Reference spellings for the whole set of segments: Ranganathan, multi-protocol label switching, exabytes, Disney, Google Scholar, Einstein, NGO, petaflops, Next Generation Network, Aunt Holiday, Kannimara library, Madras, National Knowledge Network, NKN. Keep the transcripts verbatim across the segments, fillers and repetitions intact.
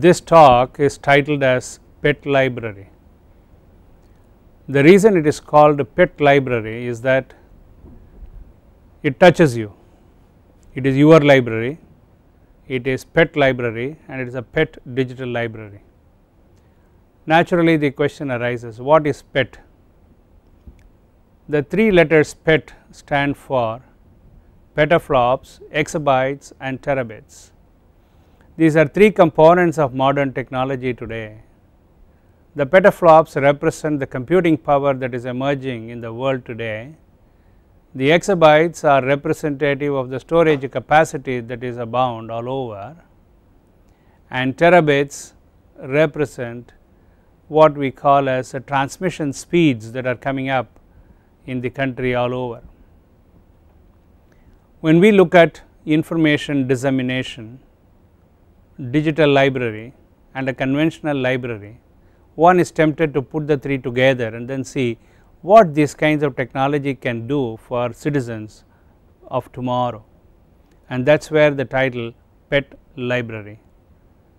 this talk is titled as Pet Library. The reason it is called a pet library is that it touches you. It is your library, it is pet library, and it is a pet digital library. Naturally, the question arises, what is pet? The three letters pet stand for petaflops, exabytes, and terabytes. These are three components of modern technology today. The petaflops represent the computing power that is emerging in the world today. The exabytes are representative of the storage capacity that is abound all over, and terabytes represent what we call as the transmission speeds that are coming up in the country all over. When we look at information dissemination, digital library and a conventional library, one is tempted to put the three together and then see what these kinds of technology can do for citizens of tomorrow, and that is where the title Pet Library.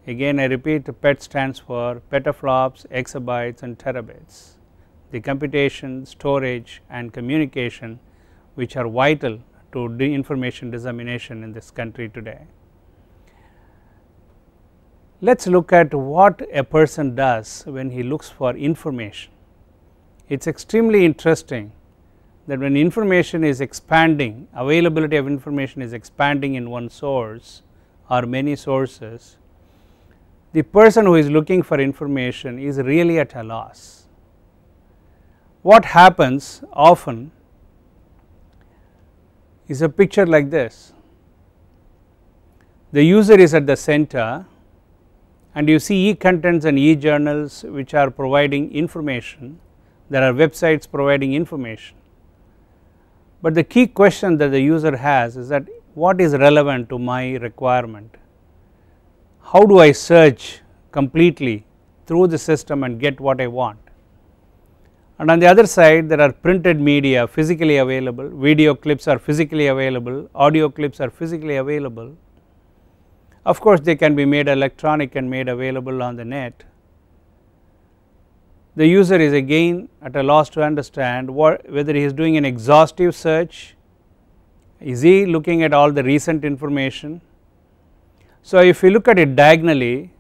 Again I repeat, PET stands for petaflops, exabytes and terabytes, the computation, storage and communication which are vital to information dissemination in this country today. Let us look at what a person does when he looks for information. It is extremely interesting that when information is expanding, availability of information is expanding in one source or many sources, the person who is looking for information is really at a loss. What happens often is a picture like this. The user is at the center and you see e-contents and e-journals which are providing information. There are websites providing information, but the key question that the user has is that what is relevant to my requirement? How do I search completely through the system and get what I want? And on the other side, there are printed media physically available, video clips are physically available, audio clips are physically available. Of course, they can be made electronic and made available on the net. The user is again at a loss to understand what, whether he is doing an exhaustive search, is he looking at all the recent information. So, if you look at it diagonally,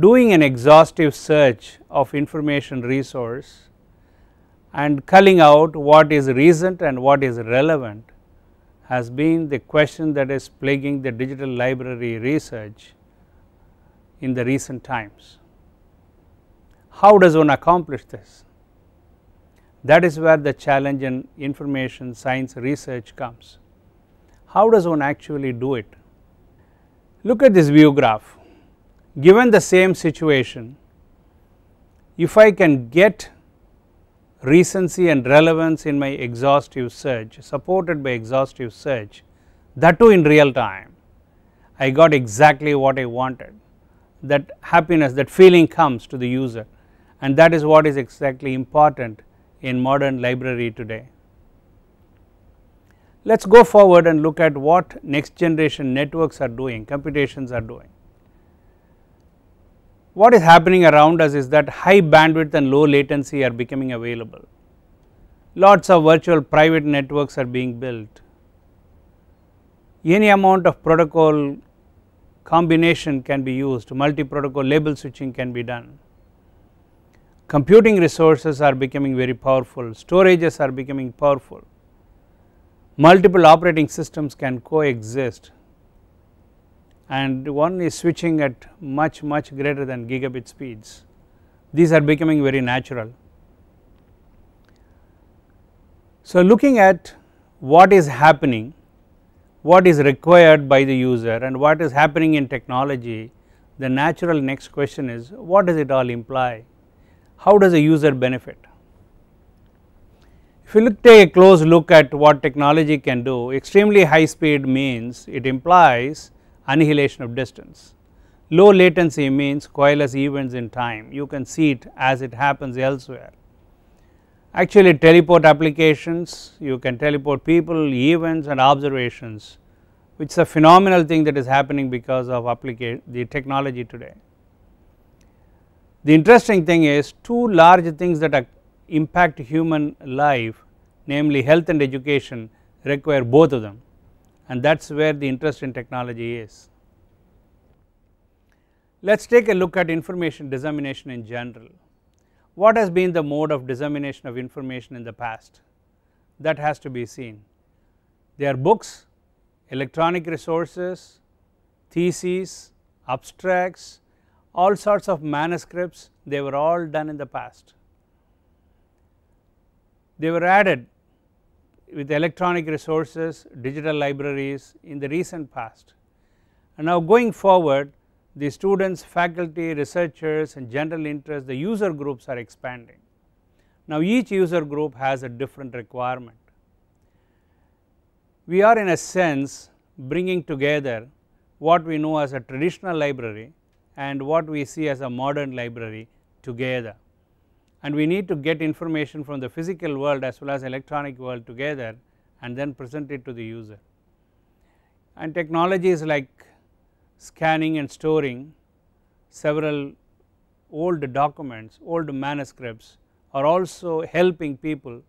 doing an exhaustive search of information resource and culling out what is recent and what is relevant has been the question that is plaguing the digital library research in the recent times. How does one accomplish this? That is where the challenge in information science research comes. How does one actually do it? Look at this view graph. Given the same situation, if I can get recency and relevance in my exhaustive search, supported by exhaustive search, that too in real time, I got exactly what I wanted. That happiness, that feeling comes to the user. And that is what is exactly important in modern library today. Let us go forward and look at what next generation networks are doing, computations are doing. What is happening around us is that high bandwidth and low latency are becoming available. Lots of virtual private networks are being built. Any amount of protocol combination can be used, multi-protocol label switching can be done. Computing resources are becoming very powerful, storages are becoming powerful. Multiple operating systems can coexist, and one is switching at much much greater than gigabit speeds. These are becoming very natural. So, looking at what is happening, what is required by the user and what is happening in technology, the natural next question is, what does it all imply? How does a user benefit? If you look, take a close look at what technology can do, extremely high speed means it implies annihilation of distance. Low latency means coalesce events in time, you can see it as it happens elsewhere. Actually, teleport applications, you can teleport people, events and observations which is a phenomenal thing that is happening because of application, the technology today. The interesting thing is two large things that impact human life, namely health and education, require both of them, and that is where the interest in technology is. Let us take a look at information dissemination in general. What has been the mode of dissemination of information in the past? That has to be seen. There are books, electronic resources, theses, abstracts, all sorts of manuscripts, they were all done in the past. They were added with electronic resources, digital libraries in the recent past. And now going forward, the students, faculty, researchers and general interest, the user groups are expanding. Now each user group has a different requirement. We are in a sense bringing together what we know as a traditional library and what we see as a modern library together, and we need to get information from the physical world as well as electronic world together and then present it to the user. And technologies like scanning and storing several old documents, old manuscripts are also helping people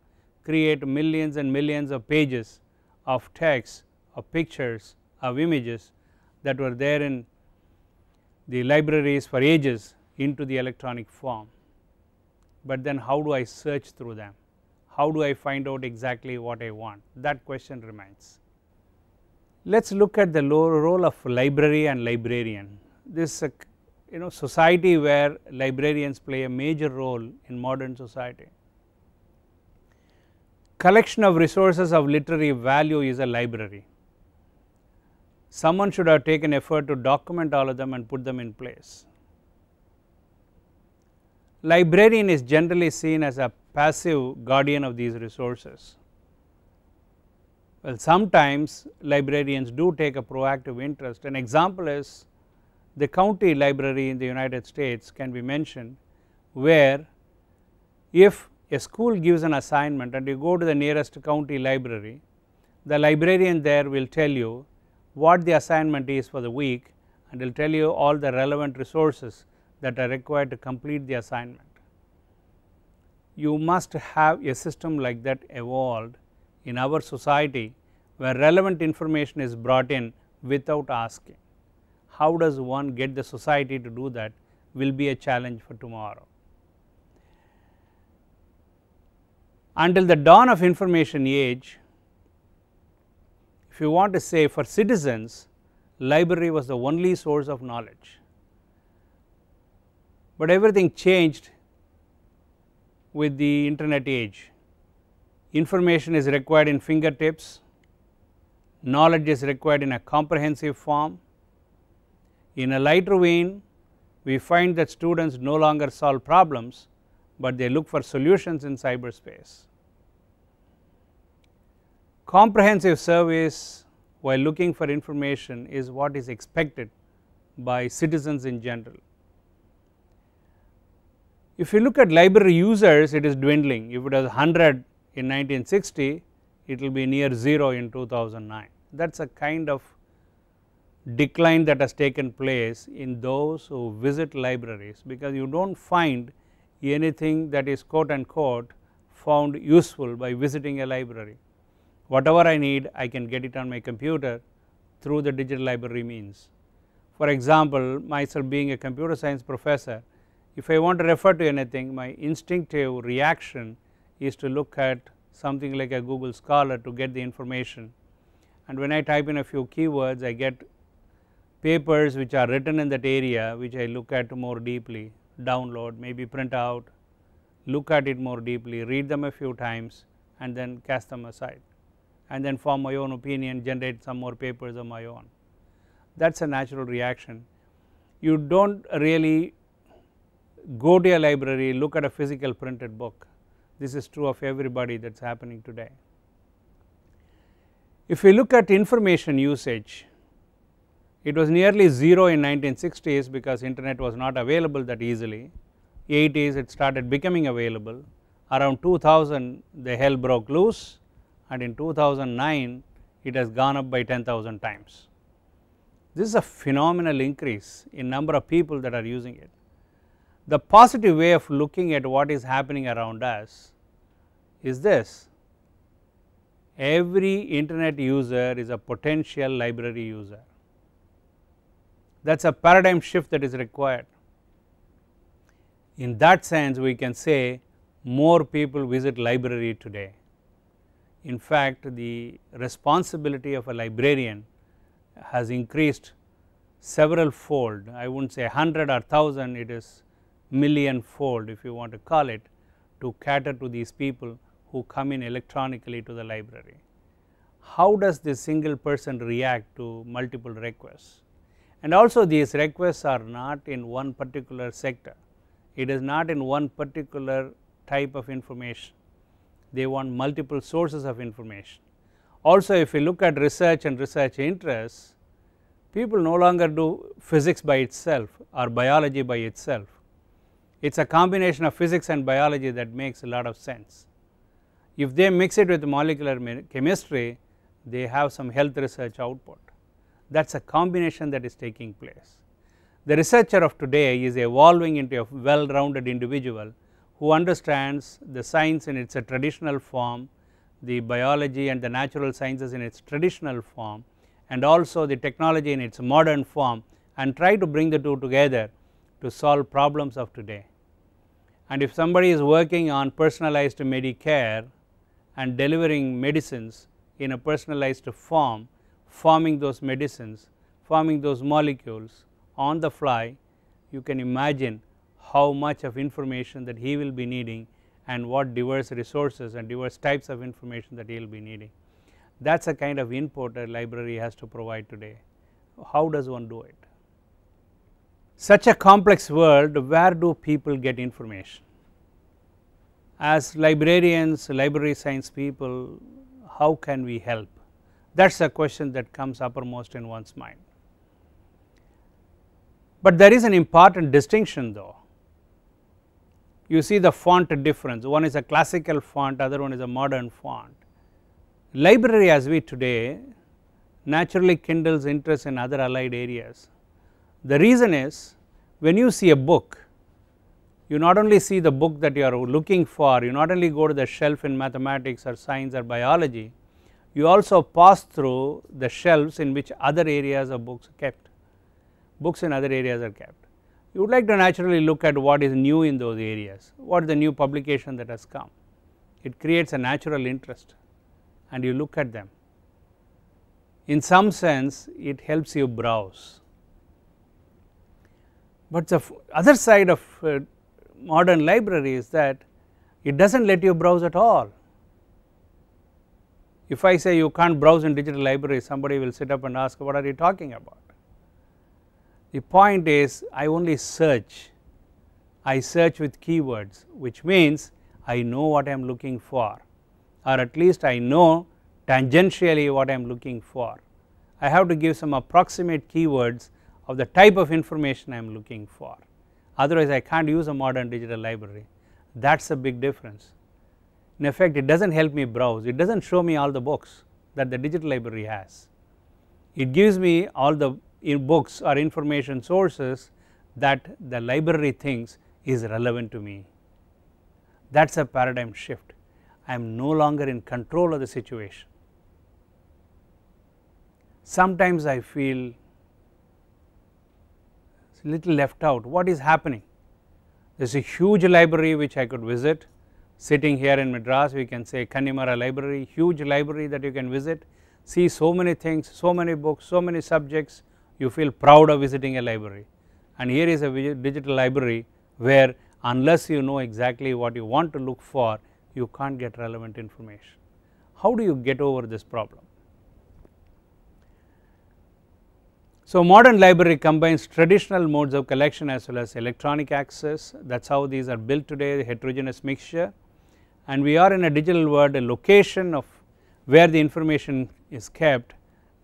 create millions and millions of pages of text, of pictures, of images that were there in the libraries for ages into the electronic form. But then how do I search through them? How do I find out exactly what I want? That question remains. Let us look at the role of library and librarian. This, you know, society where librarians play a major role in modern society. Collection of resources of literary value is a library. Someone should have taken effort to document all of them and put them in place. Librarian is generally seen as a passive guardian of these resources. Well, sometimes librarians do take a proactive interest. An example is the county library in the United States can be mentioned, where if a school gives an assignment and you go to the nearest county library, the librarian there will tell you what the assignment is for the week and will tell you all the relevant resources that are required to complete the assignment. You must have a system like that evolved in our society where relevant information is brought in without asking. How does one get the society to do that will be a challenge for tomorrow. Until the dawn of information age, if you want to say for citizens, library was the only source of knowledge. But everything changed with the internet age. Information is required in fingertips, knowledge is required in a comprehensive form. In a lighter vein, we find that students no longer solve problems, but they look for solutions in cyberspace. Comprehensive service while looking for information is what is expected by citizens in general. If you look at library users, it is dwindling. If it was one hundred in nineteen sixty, it will be near zero in two thousand nine. That is a kind of decline that has taken place in those who visit libraries, because you do not find anything that is quote unquote found useful by visiting a library. Whatever I need, I can get it on my computer through the digital library means. For example, myself being a computer science professor, if I want to refer to anything, my instinctive reaction is to look at something like a Google Scholar to get the information, and when I type in a few keywords, I get papers which are written in that area which I look at more deeply, download, maybe print out, look at it more deeply, read them a few times and then cast them aside, and then form my own opinion, generate some more papers of my own. That is a natural reaction. You do not really go to a library, look at a physical printed book. This is true of everybody that is happening today. If we look at information usage, it was nearly zero in nineteen sixties because internet was not available that easily. eighties it started becoming available. Around two thousand the hell broke loose, and in two thousand nine it has gone up by ten thousand times. This is a phenomenal increase in number of people that are using it. The positive way of looking at what is happening around us is this: every internet user is a potential library user. That is a paradigm shift that is required. In that sense, we can say more people visit library today. In fact, the responsibility of a librarian has increased several fold. I would not say hundred or thousand, it is million fold if you want to call it, to cater to these people who come in electronically to the library. How does this single person react to multiple requests? And also these requests are not in one particular sector, it is not in one particular type of information. They want multiple sources of information. Also, if you look at research and research interests, people no longer do physics by itself or biology by itself. It is a combination of physics and biology that makes a lot of sense. If they mix it with molecular chemistry, they have some health research output. That is a combination that is taking place. The researcher of today is evolving into a well-rounded individual who understands the science in its traditional form, the biology and the natural sciences in its traditional form, and also the technology in its modern form, and try to bring the two together to solve problems of today. And if somebody is working on personalized Medicare and delivering medicines in a personalized form, forming those medicines, forming those molecules on the fly, you can imagine how much of information that he will be needing, and what diverse resources and diverse types of information that you will be needing. That is a kind of input a library has to provide today. How does one do it? Such a complex world, where do people get information? As librarians, library science people, how can we help? That is a question that comes uppermost in one's mind. But there is an important distinction though. You see the font difference, one is a classical font, other one is a modern font. Library as we today naturally kindles interest in other allied areas. The reason is, when you see a book, you not only see the book that you are looking for, you not only go to the shelf in mathematics or science or biology, you also pass through the shelves in which other areas of books are kept, books in other areas are kept. You would like to naturally look at what is new in those areas, what is the new publication that has come. It creates a natural interest and you look at them. In some sense, it helps you browse. But the other side of uh, modern library is that it does not let you browse at all. If I say you can't browse in digital library, somebody will sit up and ask, what are you talking about? The point is, I only search, I search with keywords, which means I know what I am looking for, or at least I know tangentially what I am looking for. I have to give some approximate keywords of the type of information I am looking for, otherwise I can't use a modern digital library. That is a big difference. In effect, it does not help me browse, it does not show me all the books that the digital library has. It gives me all the in books or information sources that the library thinks is relevant to me. That is a paradigm shift. I am no longer in control of the situation. Sometimes I feel a little left out. What is happening? There is a huge library which I could visit. Sitting here in Madras, we can say Kannimara library, huge library that you can visit, see so many things, so many books, so many subjects. You feel proud of visiting a library, and here is a digital library where unless you know exactly what you want to look for, you can't get relevant information. How do you get over this problem? So modern library combines traditional modes of collection as well as electronic access. That is how these are built today, the heterogeneous mixture, and we are in a digital world. A location of where the information is kept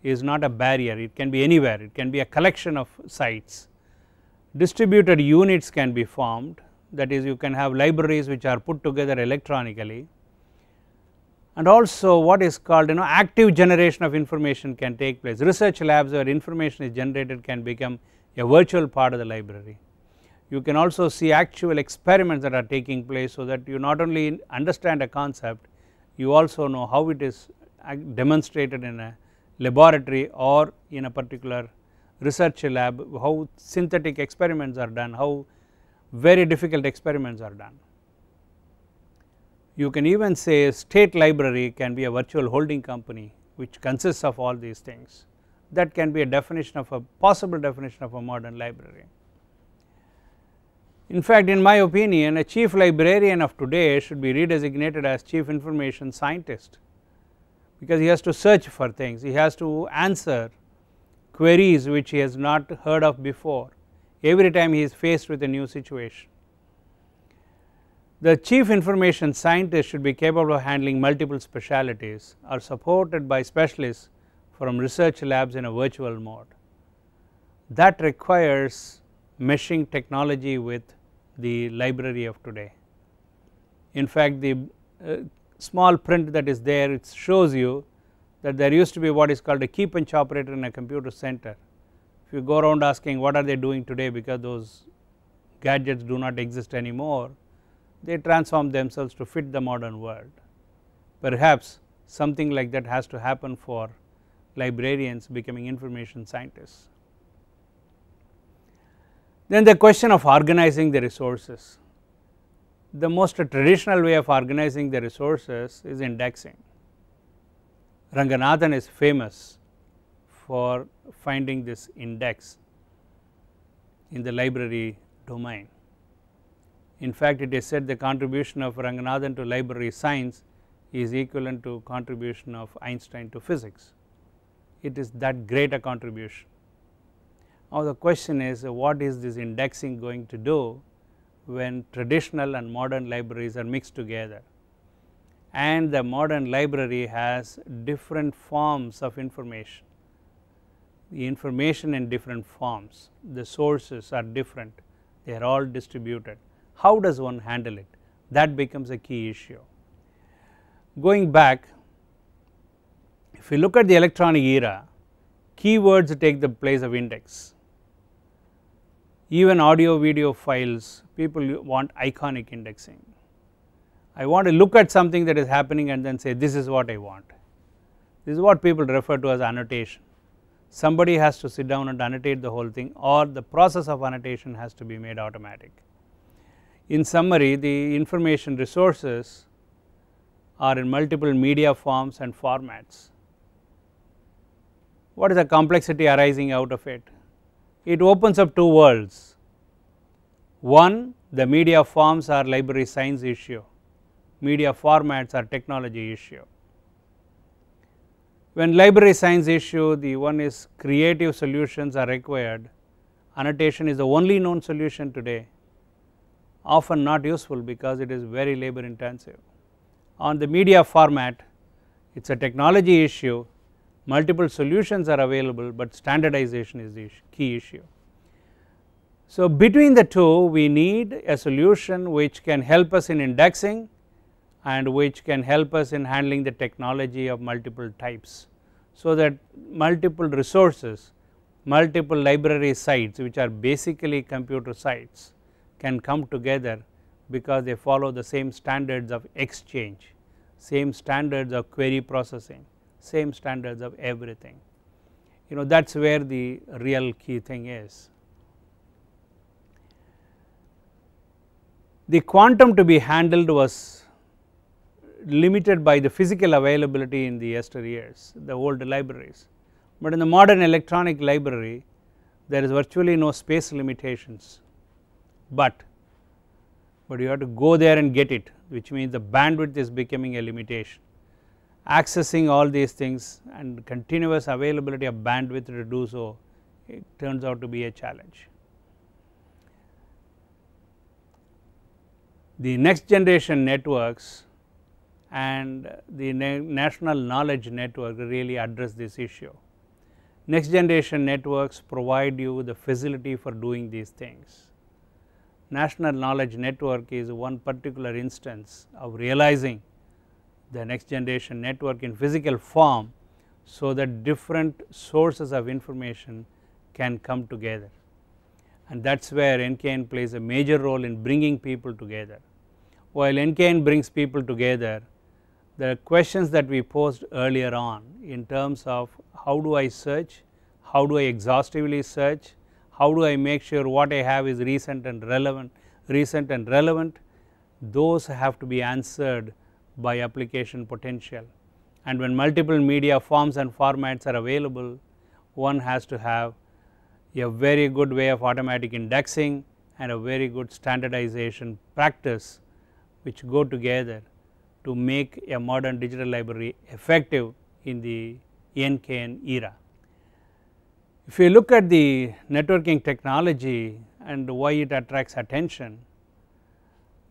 is not a barrier, it can be anywhere, it can be a collection of sites. Distributed units can be formed, that is you can have libraries which are put together electronically, and also what is called you know active generation of information can take place. Research labs where information is generated can become a virtual part of the library. You can also see actual experiments that are taking place, so that you not only understand a concept, you also know how it is demonstrated in a laboratory or in a particular research lab, how synthetic experiments are done, how very difficult experiments are done. You can even say a state library can be a virtual holding company which consists of all these things. That can be a definition of a possible definition of a modern library. In fact, in my opinion, a chief librarian of today should be redesignated as chief information scientist, because he has to search for things, he has to answer queries which he has not heard of before every time he is faced with a new situation. The chief information scientist should be capable of handling multiple specialities or supported by specialists from research labs in a virtual mode. That requires meshing technology with the library of today. In fact, the uh, small print that is there, it shows you that there used to be what is called a key punch operator in a computer center. If you go around asking what are they doing today, because those gadgets do not exist anymore, they transform themselves to fit the modern world. Perhaps something like that has to happen for librarians becoming information scientists. Then the question of organizing the resources. The most traditional way of organizing the resources is indexing. Ranganathan is famous for finding this index in the library domain. In fact, it is said the contribution of Ranganathan to library science is equivalent to contribution of Einstein to physics. It is that great a contribution. Now the question is, what is this indexing going to do when traditional and modern libraries are mixed together, and the modern library has different forms of information, the information in different forms, the sources are different, they are all distributed. How does one handle it? That becomes a key issue. Going back, if you look at the electronic era, keywords take the place of index. Even audio video files, people want iconic indexing. I want to look at something that is happening and then say this is what I want. This is what people refer to as annotation. Somebody has to sit down and annotate the whole thing, or the process of annotation has to be made automatic. In summary, the information resources are in multiple media forms and formats. What is the complexity arising out of it? It opens up two worlds. One, the media forms are library science issue, media formats are technology issue. When library science issue, the one is creative solutions are required. Annotation is the only known solution today, often not useful because it is very labor intensive. On the media format, it is a technology issue, multiple solutions are available, but standardization is the key issue. So between the two, we need a solution which can help us in indexing and which can help us in handling the technology of multiple types, so that multiple resources, multiple library sites, which are basically computer sites, can come together because they follow the same standards of exchange, same standards of query processing, same standards of everything. You know, that is where the real key thing is. The quantum to be handled was limited by the physical availability in the yester years, the old libraries, but in the modern electronic library there is virtually no space limitations, but but you have to go there and get it, which means the bandwidth is becoming a limitation. Accessing all these things and continuous availability of bandwidth to do so, it turns out to be a challenge. The next generation networks and the national knowledge network really address this issue. Next generation networks provide you the facility for doing these things. National knowledge network is one particular instance of realizing the next generation network in physical form, so that different sources of information can come together, and that is where N K N plays a major role in bringing people together. While N K N brings people together, the questions that we posed earlier on in terms of how do I search, how do I exhaustively search, how do I make sure what I have is recent and relevant, recent and relevant, those have to be answered by application potential. And when multiple media forms and formats are available, one has to have a very good way of automatic indexing and a very good standardization practice, which go together to make a modern digital library effective in the N K N era. If you look at the networking technology and why it attracts attention,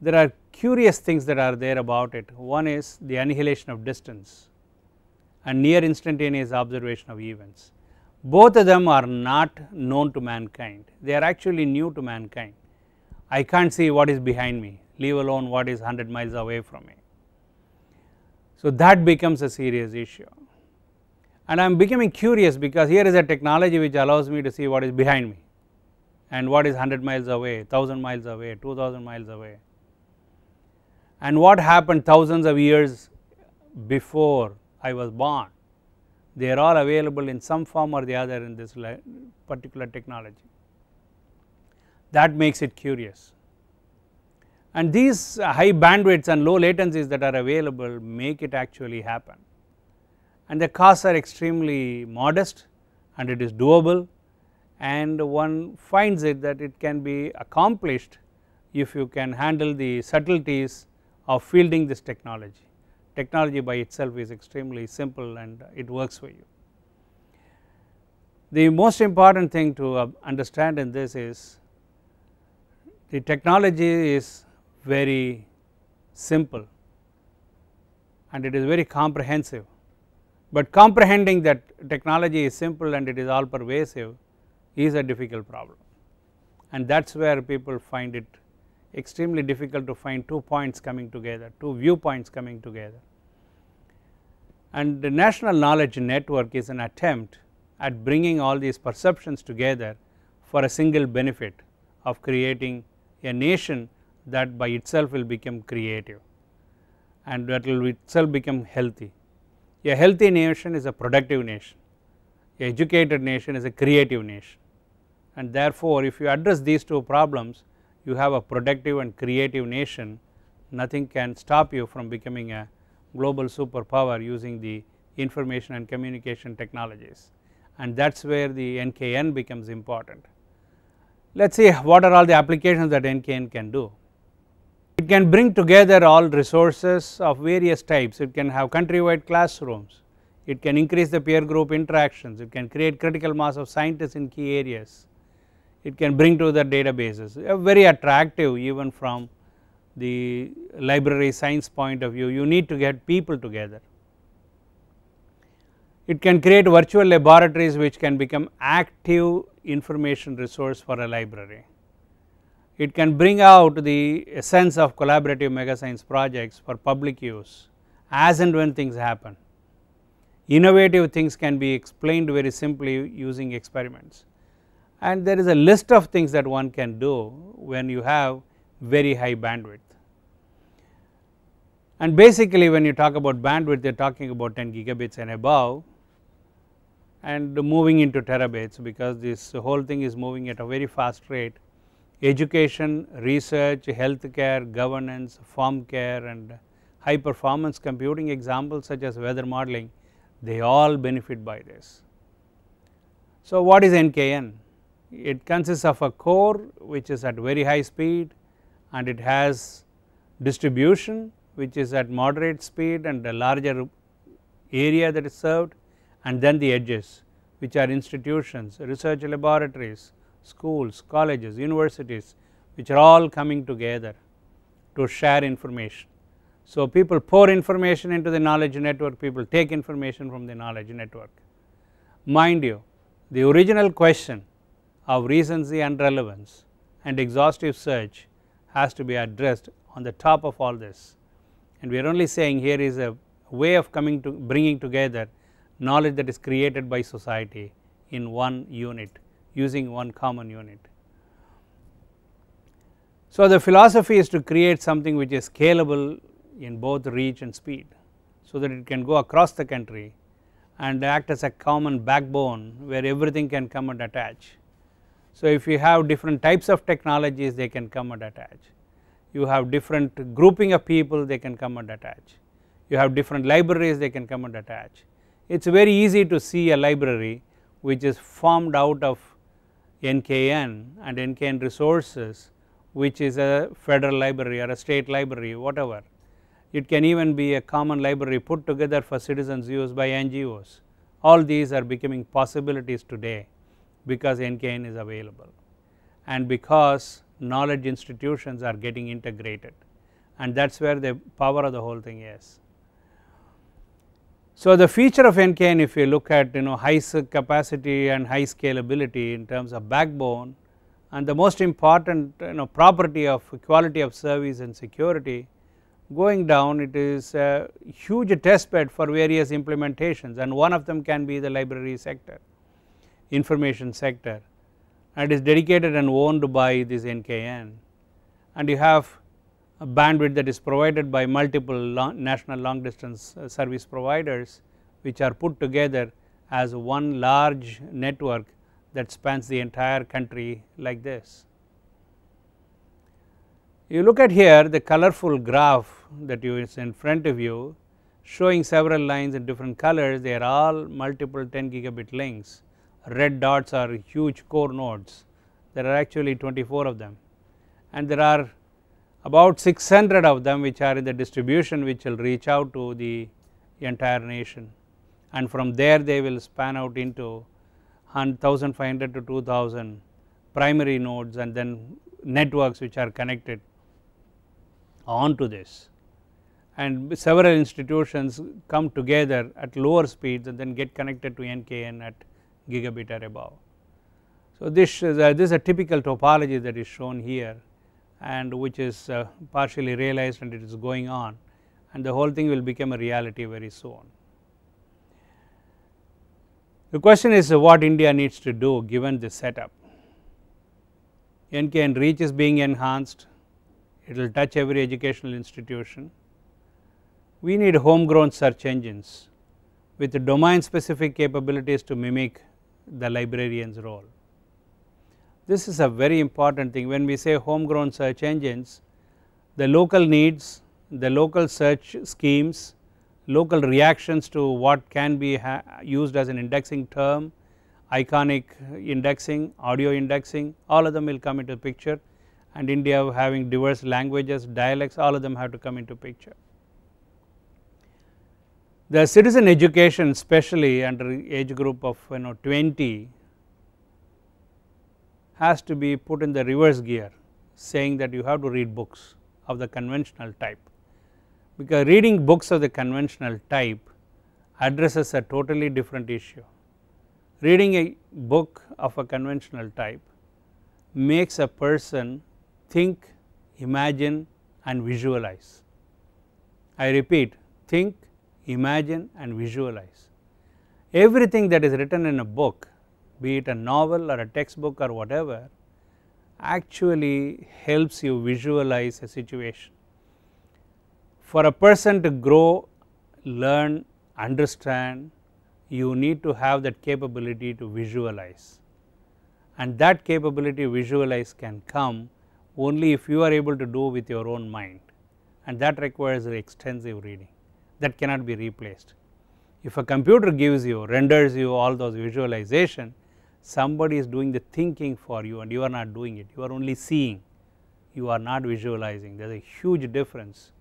there are curious things that are there about it. One is the annihilation of distance and near instantaneous observation of events. Both of them are not known to mankind, they are actually new to mankind. I can't see what is behind me, leave alone what is one hundred miles away from me. So that becomes a serious issue. And I am becoming curious because here is a technology which allows me to see what is behind me and what is one hundred miles away, one thousand miles away, two thousand miles away, and what happened thousands of years before I was born. They are all available in some form or the other in this particular technology. That makes it curious. And these high bandwidths and low latencies that are available make it actually happen. And the costs are extremely modest and it is doable, and one finds it that it can be accomplished if you can handle the subtleties of fielding this technology. Technology by itself is extremely simple and it works for you. The most important thing to understand in this is the technology is very simple and it is very comprehensive. But comprehending that technology is simple and it is all pervasive is a difficult problem, and that is where people find it extremely difficult to find two points coming together, two viewpoints coming together. And the National Knowledge Network is an attempt at bringing all these perceptions together for a single benefit of creating a nation that by itself will become creative and that will itself become healthy. A healthy nation is a productive nation, an educated nation is a creative nation, and therefore if you address these two problems, you have a productive and creative nation. Nothing can stop you from becoming a global superpower using the information and communication technologies, and that is where the N K N becomes important. Let us see what are all the applications that N K N can do. It can bring together all resources of various types. It can have countrywide classrooms, it can increase the peer group interactions, it can create critical mass of scientists in key areas, it can bring to the databases, very attractive even from the library science point of view. You need to get people together. It can create virtual laboratories which can become active information resource for a library. It can bring out the essence of collaborative mega science projects for public use as and when things happen. Innovative things can be explained very simply using experiments, and there is a list of things that one can do when you have very high bandwidth. And basically when you talk about bandwidth, they are talking about ten gigabits and above, and moving into terabytes, because this whole thing is moving at a very fast rate. Education, research, healthcare, governance, farm care, and high performance computing examples such as weather modeling, they all benefit by this. So what is N K N? It consists of a core which is at very high speed, and it has distribution which is at moderate speed and a larger area that is served, and then the edges which are institutions, research laboratories, schools, colleges, universities, which are all coming together to share information. So people pour information into the knowledge network, people take information from the knowledge network. Mind you, the original question of recency and relevance and exhaustive search has to be addressed on the top of all this, and we are only saying here is a way of coming to bringing together knowledge that is created by society in one unit, using one common unit. So the philosophy is to create something which is scalable in both reach and speed, so that it can go across the country and act as a common backbone where everything can come and attach. So if you have different types of technologies, they can come and attach. You have different grouping of people, they can come and attach. You have different libraries, they can come and attach. It is very easy to see a library which is formed out of N K N and N K N resources, which is a federal library or a state library, whatever. It can even be a common library put together for citizens use by N G Os. All these are becoming possibilities today because N K N is available and because knowledge institutions are getting integrated, and that is where the power of the whole thing is. So the feature of N K N, if you look at, you know, high capacity and high scalability in terms of backbone, and the most important, you know, property of quality of service and security. Going down, it is a huge testbed for various implementations, and one of them can be the library sector, information sector, and it is dedicated and owned by this N K N, and you have a bandwidth that is provided by multiple long, national long distance service providers, which are put together as one large network that spans the entire country like this. You look at here the colorful graph that you is in front of you, showing several lines in different colors. They are all multiple ten gigabit links. Red dots are huge core nodes. There are actually twenty-four of them, and there are about six hundred of them which are in the distribution, which will reach out to the entire nation, and from there they will span out into fifteen hundred to two thousand primary nodes and then networks which are connected onto this, and several institutions come together at lower speeds and then get connected to N K N at gigabit or above. So this is a, this is a typical topology that is shown here, and which is uh, partially realized, and it is going on, and the whole thing will become a reality very soon. The question is uh, what India needs to do given this setup. N K N reach is being enhanced, it will touch every educational institution. We need homegrown search engines with domain specific capabilities to mimic the librarian's role. This is a very important thing. When we say homegrown search engines, the local needs, the local search schemes, local reactions to what can be ha used as an indexing term, iconic indexing, audio indexing, all of them will come into picture, and India having diverse languages, dialects, all of them have to come into picture. The citizen education, especially under age group of, you know, twenty, has to be put in the reverse gear, saying that you have to read books of the conventional type, because reading books of the conventional type addresses a totally different issue. Reading a book of a conventional type makes a person think, imagine and visualize. I repeat, think, imagine and visualize. Everything that is written in a book, be it a novel or a textbook or whatever, actually helps you visualize a situation. For a person to grow, learn, understand, you need to have that capability to visualize, and that capability to visualize can come only if you are able to do with your own mind, and that requires extensive reading that cannot be replaced. If a computer gives you, renders you all those visualization, somebody is doing the thinking for you and you are not doing it. You are only seeing, you are not visualizing. There is a huge difference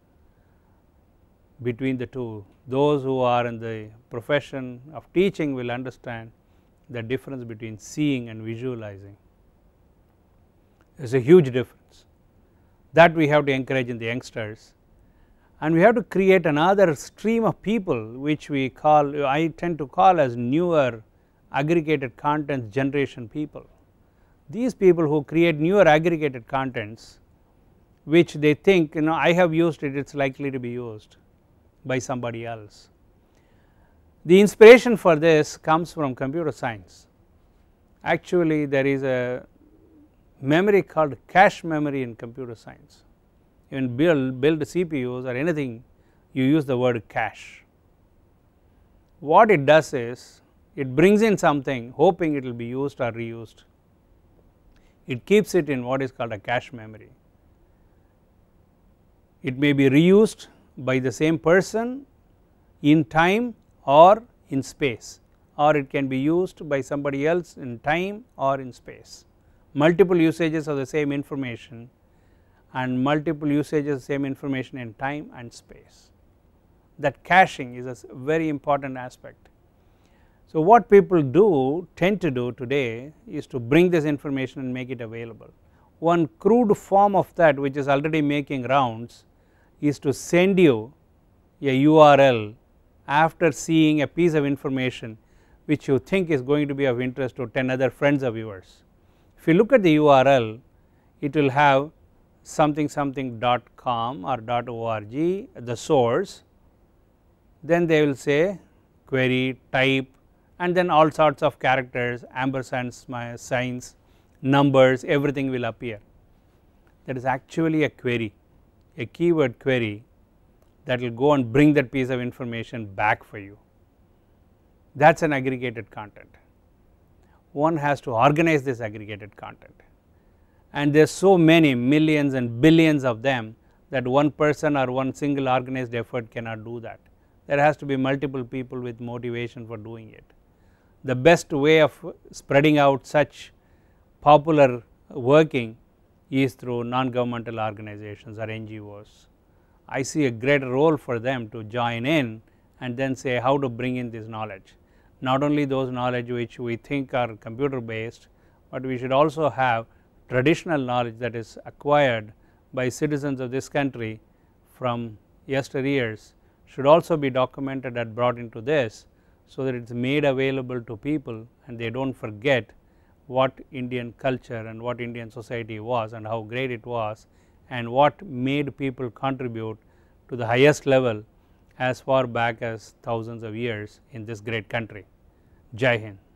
between the two. Those who are in the profession of teaching will understand the difference between seeing and visualizing. There is a huge difference that we have to encourage in the youngsters, and we have to create another stream of people which we call, I tend to call as newer aggregated contents generation people. These people who create newer aggregated contents which they think, you know, I have used it, it is likely to be used. by somebody else. The inspiration for this comes from computer science. Actually, there is a memory called cache memory in computer science. Even build, build C P Us or anything, you use the word cache. What it does is, it brings in something hoping it will be used or reused. It keeps it in what is called a cache memory. It may be reused by the same person in time or in space, or it can be used by somebody else in time or in space. Multiple usages of the same information and multiple usages of the same information in time and space. That caching is a very important aspect. So what people do tend to do today is to bring this information and make it available. One crude form of that, which is already making rounds, is to send you a U R L after seeing a piece of information which you think is going to be of interest to ten other friends of yours. If you look at the U R L, it will have something something dot com or dot org, the source, then they will say query, type, and then all sorts of characters, ampersands, signs, numbers, everything will appear. That is actually a query, a keyword query that will go and bring that piece of information back for you. That is an aggregated content. One has to organize this aggregated content, and there are so many millions and billions of them that one person or one single organized effort cannot do that. There has to be multiple people with motivation for doing it. The best way of spreading out such popular working is through non-governmental organizations or N G Os. I see a great role for them to join in and then say how to bring in this knowledge. Not only those knowledge which we think are computer based, but we should also have traditional knowledge that is acquired by citizens of this country from yesteryears, should also be documented and brought into this, so that it is made available to people and they do not forget what Indian culture and what Indian society was and how great it was, and what made people contribute to the highest level as far back as thousands of years in this great country. Jai Hind.